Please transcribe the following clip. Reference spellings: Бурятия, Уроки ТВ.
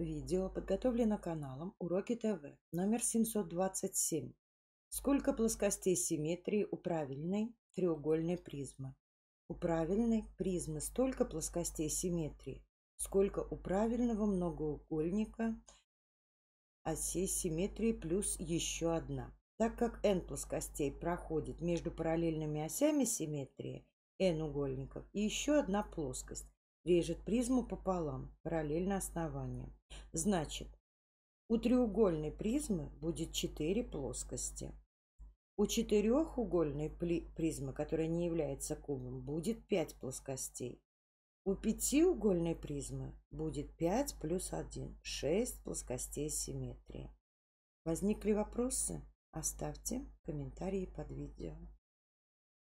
Видео подготовлено каналом Уроки ТВ номер 727. Сколько плоскостей симметрии у правильной треугольной призмы? У правильной призмы столько плоскостей симметрии, сколько у правильного многоугольника осей симметрии плюс еще одна. Так как n плоскостей проходит между параллельными осями симметрии, n угольников и еще одна плоскость режет призму пополам, параллельно основаниям. Значит, у треугольной призмы будет 4 плоскости. У четырехугольной призмы, которая не является кубом, будет 5 плоскостей. У пятиугольной призмы будет 5 плюс 1, 6 плоскостей симметрии. Возникли вопросы? Оставьте комментарии под видео.